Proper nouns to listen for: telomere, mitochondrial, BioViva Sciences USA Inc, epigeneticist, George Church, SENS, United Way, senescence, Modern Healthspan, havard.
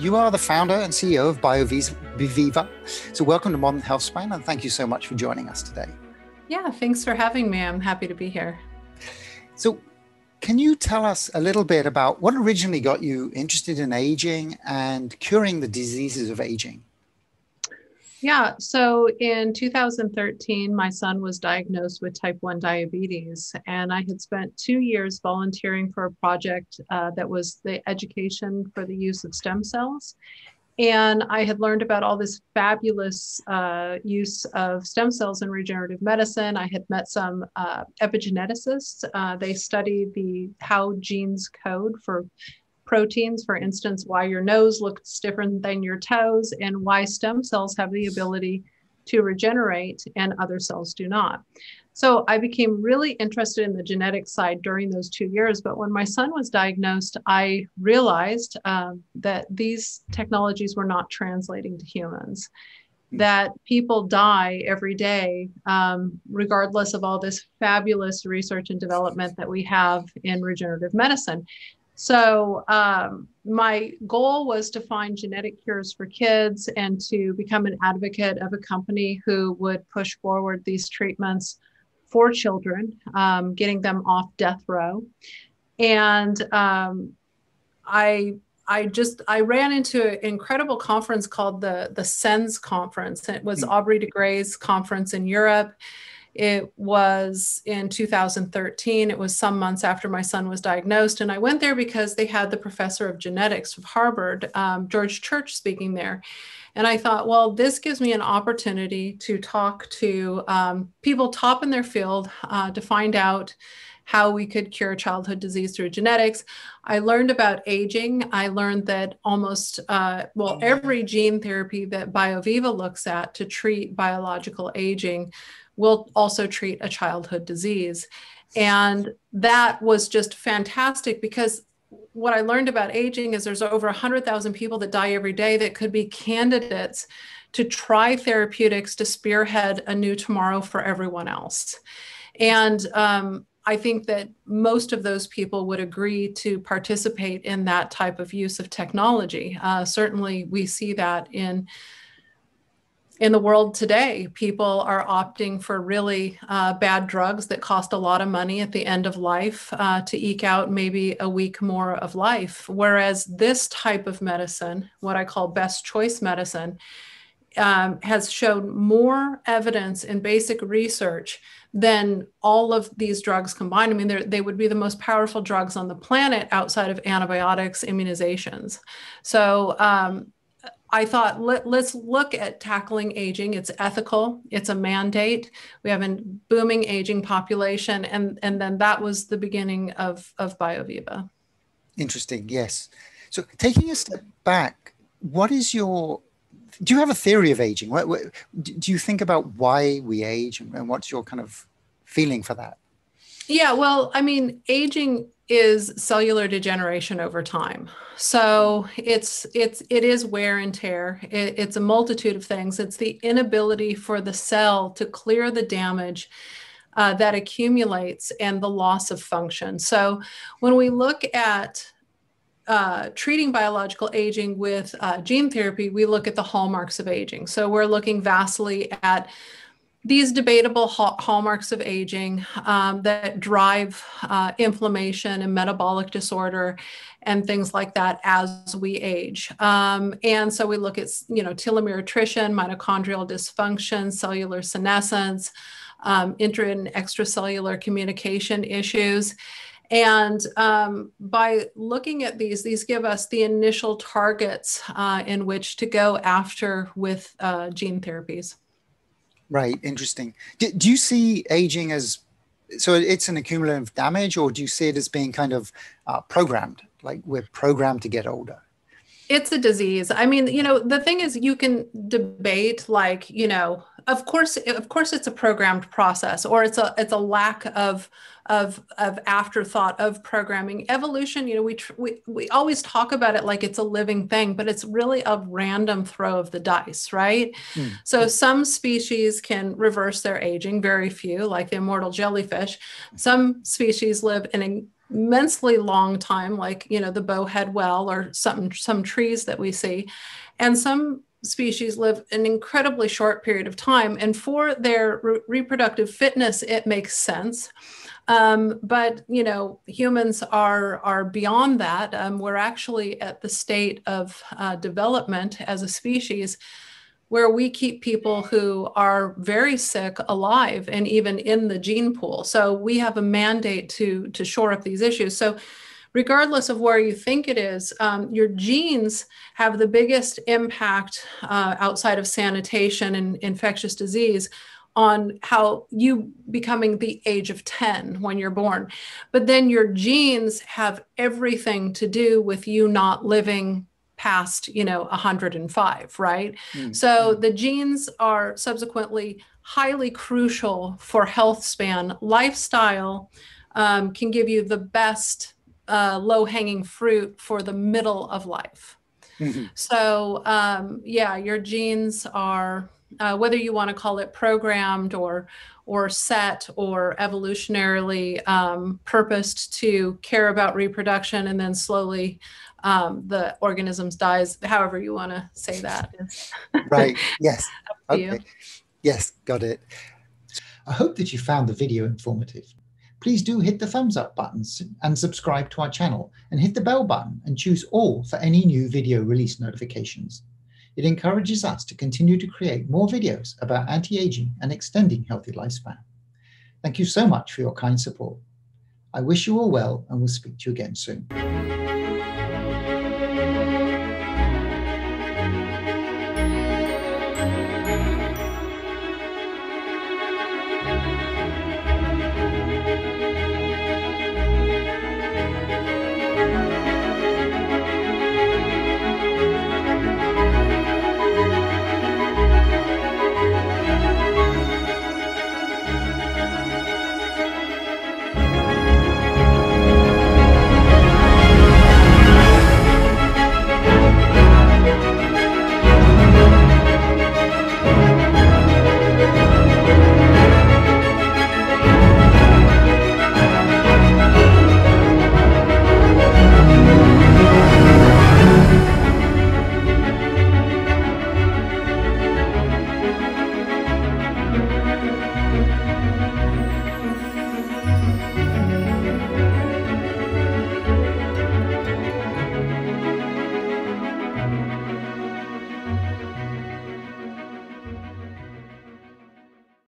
You are the founder and CEO of BioViva. So welcome to Modern Healthspan, and thank you so much for joining us today. Yeah, thanks for having me. I'm happy to be here. So can you tell us a little bit about what originally got you interested in aging and curing the diseases of aging? Yeah, so in 2013, my son was diagnosed with type 1 diabetes, and I had spent 2 years volunteering for a project that was the education for the use of stem cells. And I had learned about all this fabulous use of stem cells in regenerative medicine. I had met some epigeneticists. They study how genes code for proteins, for instance, why your nose looks different than your toes and why stem cells have the ability to regenerate and other cells do not. So I became really interested in the genetic side during those 2 years. But when my son was diagnosed, I realized that these technologies were not translating to humans, that people die every day, regardless of all this fabulous research and development that we have in regenerative medicine. So my goal was to find genetic cures for kids and to become an advocate of a company who would push forward these treatments for children, getting them off death row. And I ran into an incredible conference called the SENS conference. It was Aubrey de Grey's conference in Europe. It was in 2013. It was some months after my son was diagnosed. And I went there because they had the professor of genetics of Harvard, George Church, speaking there. And I thought, well, this gives me an opportunity to talk to people top in their field to find out how we could cure childhood disease through genetics. I learned about aging. I learned that almost, every gene therapy that BioViva looks at to treat biological aging will also treat a childhood disease. And that was just fantastic, because what I learned about aging is there's over 100,000 people that die every day that could be candidates to try therapeutics to spearhead a new tomorrow for everyone else. And I think that most of those people would agree to participate in that type of use of technology. Certainly we see that in the world today. People are opting for really bad drugs that cost a lot of money at the end of life to eke out maybe a week more of life. Whereas this type of medicine, what I call best choice medicine, has shown more evidence in basic research than all of these drugs combined. I mean, they would be the most powerful drugs on the planet outside of antibiotics, immunizations. So I thought, let's look at tackling aging. It's ethical. It's a mandate. We have a booming aging population. And then that was the beginning of BioViva. Interesting. Yes. So taking a step back, do you have a theory of aging? Do you think about why we age, and what's your kind of feeling for that? Yeah, well, I mean, aging is cellular degeneration over time. So it is wear and tear. It's a multitude of things. It's the inability for the cell to clear the damage that accumulates and the loss of function. So when we look at treating biological aging with gene therapy, we look at the hallmarks of aging. So we're looking vastly at these debatable hallmarks of aging that drive inflammation and metabolic disorder and things like that as we age. And so we look at, telomere attrition, mitochondrial dysfunction, cellular senescence, intra and extracellular communication issues. And by looking at these give us the initial targets in which to go after with gene therapies. Right. Interesting. Do you see aging as, so it's an accumulative damage, or do you see it as being kind of programmed, like we're programmed to get older? It's a disease. I mean, the thing is, you can debate, like, of course it's a programmed process, or it's a lack of afterthought of programming. Evolution, we always talk about it like it's a living thing, but it's really a random throw of the dice, right? Mm. So some species can reverse their aging, very few, like the immortal jellyfish. Some species live in immensely long time, like, you know, the bowhead well or some trees that we see. And some species live an incredibly short period of time. And for their reproductive fitness, it makes sense. But, you know, humans are beyond that. We're actually at the state of development as a species where we keep people who are very sick alive and even in the gene pool. So we have a mandate to shore up these issues. So regardless of where you think it is, your genes have the biggest impact outside of sanitation and infectious disease on how you becoming the age of 10 when you're born. But then your genes have everything to do with you not living past, you know, 105, right? Mm-hmm. So the genes are subsequently highly crucial for health span. Lifestyle can give you the best low-hanging fruit for the middle of life. Mm-hmm. So yeah, your genes are, whether you want to call it programmed or set or evolutionarily purposed to care about reproduction and then slowly the organism dies, however you want to say that. Right. Yes. Okay. You. Yes. Got it. I hope that you found the video informative. Please do hit the thumbs up buttons and subscribe to our channel, and hit the bell button and choose all for any new video release notifications. It encourages us to continue to create more videos about anti-aging and extending healthy lifespan. Thank you so much for your kind support. I wish you all well, and we'll speak to you again soon.